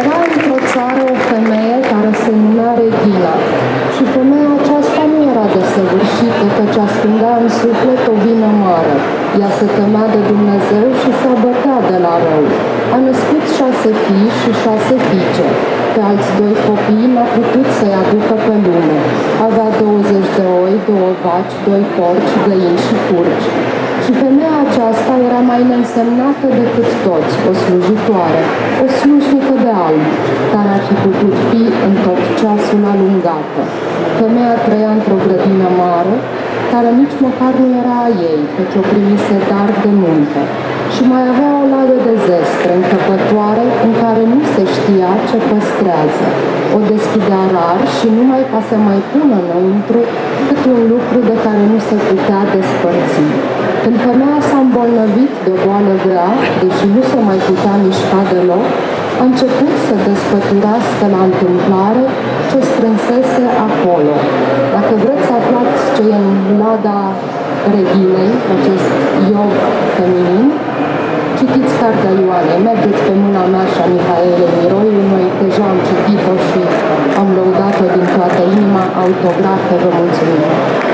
Era într-o țară o femeie care se numea Regina și femeia aceasta nu era desăvârșită, căci ascundea în suflet o vină mare. Ea se temea de Dumnezeu și se abătea de la rău. A născut 6 fii și 6 fiice. Pe alți 2 copii n-a putut să-i aducă pe lume. Avea 20 de oi, 2 vaci, 2 porci, găini și curci. Și femeia aceasta era mai neînsemnată decât toți, o slujitoare, o slujnică de alb, care ar fi putut fi în tot ceasul alungată. Femeia trăia într-o grădină mare, care nici măcar nu era a ei, căci o primise dar de munte. Și mai avea o laie de zestre, încăpătoare, în care nu se știa ce păstrează. O deschidea rar și numai ca să mai pună înăuntru cât un lucru de care nu se putea despărți. Când femeia s-a îmbolnăvit de o boală grea, deși nu se mai putea mișca deloc, a început să despăturească la întâmplare ce strânsese acolo. Dacă vreți să aflați ce e în Lada Reghinei, acest Iov feminin, citiți cartea Ioane, mergeți pe mâna mea și a Mihaelei Miroiu, noi deja am citit-o și am lăudat-o din toată inima, autografe, vă mulțumim!